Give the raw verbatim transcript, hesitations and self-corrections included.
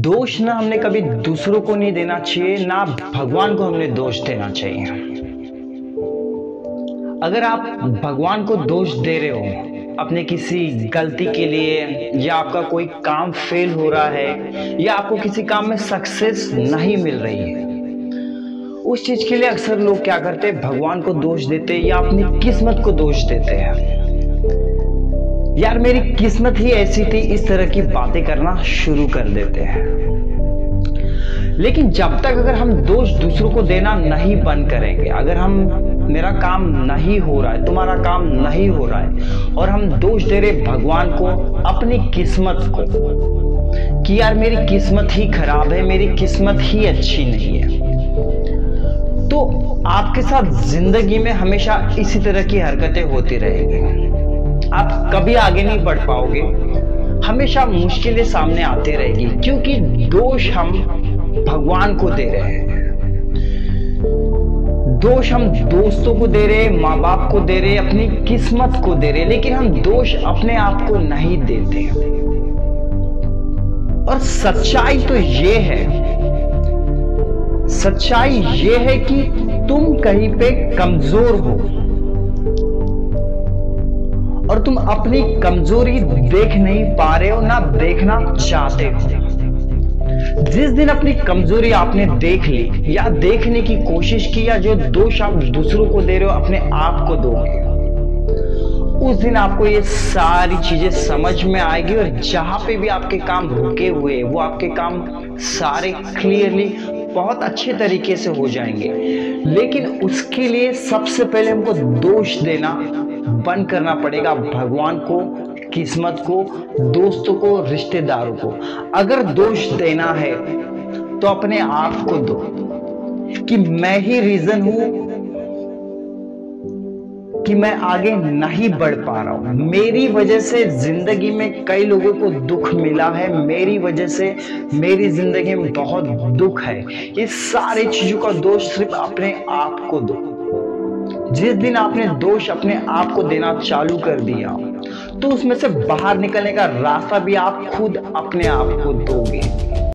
दोष ना हमने कभी दूसरों को नहीं देना चाहिए, ना भगवान को हमने दोष देना चाहिए। अगर आप भगवान को दोष दे रहे हो अपने किसी गलती के लिए, या आपका कोई काम फेल हो रहा है, या आपको किसी काम में सक्सेस नहीं मिल रही है, उस चीज के लिए अक्सर लोग क्या करते हैं, भगवान को दोष देते हैं या अपनी किस्मत को दोष देते हैं। यार मेरी किस्मत ही ऐसी थी, इस तरह की बातें करना शुरू कर देते हैं। लेकिन जब तक अगर हम दोष दूसरों को देना नहीं बंद करेंगे, अगर हम मेरा काम नहीं हो रहा है, तुम्हारा काम नहीं हो रहा है, और हम दोष दे रहे भगवान को, अपनी किस्मत को, कि यार मेरी किस्मत ही खराब है, मेरी किस्मत ही अच्छी नहीं है, तो आपके साथ जिंदगी में हमेशा इसी तरह की हरकतें होती रहेगी। आप कभी आगे नहीं बढ़ पाओगे, हमेशा मुश्किलें सामने आती रहेगी, क्योंकि दोष हम भगवान को दे रहे हैं, दोष हम दोस्तों को दे रहे, माँ बाप को दे रहे, अपनी किस्मत को दे रहे, लेकिन हम दोष अपने आप को नहीं देते। और सच्चाई तो ये है, सच्चाई ये है कि तुम कहीं पे कमजोर हो और तुम अपनी कमजोरी देख नहीं पा रहे हो, ना देखना चाहते हो। जिस दिन अपनी कमजोरी आपने देख ली या देखने की कोशिश की, या जो दोष आप दूसरों को दे रहे हो अपने आप को दोगे, उस दिन आपको ये सारी चीजें समझ में आएगी, और जहां पे भी आपके काम रुके हुए वो आपके काम सारे क्लियरली बहुत अच्छे तरीके से हो जाएंगे। लेकिन उसके लिए सबसे पहले हमको दोष देना बंद करना पड़ेगा, भगवान को, किस्मत को, दोस्तों को, रिश्तेदारों को। अगर दोष देना है तो अपने आप को दो कि मैं ही रीजन हूं कि मैं आगे नहीं बढ़ पा रहा हूं, मेरी वजह से जिंदगी में कई लोगों को दुख मिला है, मेरी वजह से मेरी जिंदगी में बहुत दुख है। ये सारी चीजों का दोष सिर्फ अपने आप को दो। जिस दिन आपने दोष अपने आप को देना चालू कर दिया, तो उसमें से बाहर निकलने का रास्ता भी आप खुद अपने आप को दोगे।